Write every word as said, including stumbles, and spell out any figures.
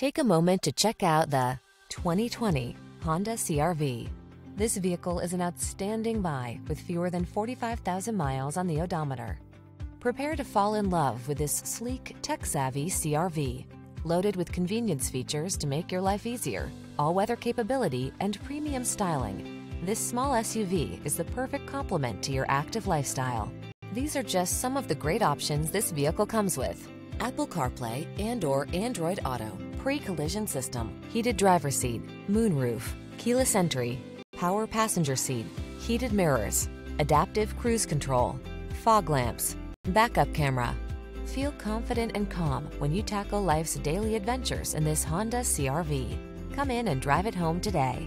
Take a moment to check out the twenty twenty Honda C R V. This vehicle is an outstanding buy with fewer than forty-five thousand miles on the odometer. Prepare to fall in love with this sleek, tech-savvy C R V, loaded with convenience features to make your life easier, all-weather capability, and premium styling. This small S U V is the perfect complement to your active lifestyle. These are just some of the great options this vehicle comes with: Apple CarPlay and or Android Auto, pre-collision system, heated driver's seat, moonroof, keyless entry, power passenger seat, heated mirrors, adaptive cruise control, fog lamps, backup camera. Feel confident and calm when you tackle life's daily adventures in this Honda C R V. Come in and drive it home today.